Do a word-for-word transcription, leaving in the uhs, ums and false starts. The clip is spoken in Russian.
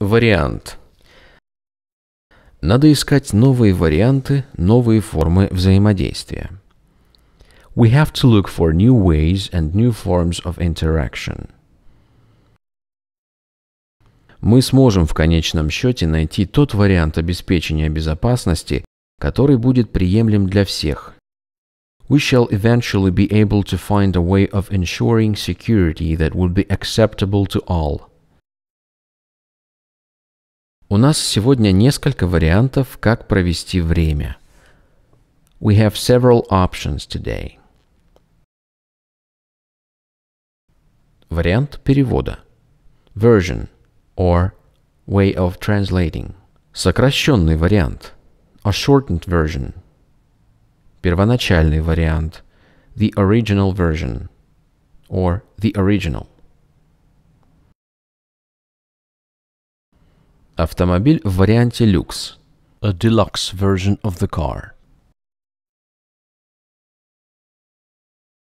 Вариант. Надо искать новые варианты, новые формы взаимодействия. We have to look for new ways and new forms of interaction. Мы сможем в конечном счете найти тот вариант обеспечения безопасности, который будет приемлем для всех. We shall eventually be able to find a way of ensuring security that would be acceptable to all. У нас сегодня несколько вариантов, как провести время. We have several options today. Вариант перевода. Version or way of translating. Сокращенный вариант. A shortened version. Первоначальный вариант. The original version or the original. Автомобиль в варианте люкс. A deluxe version of the car.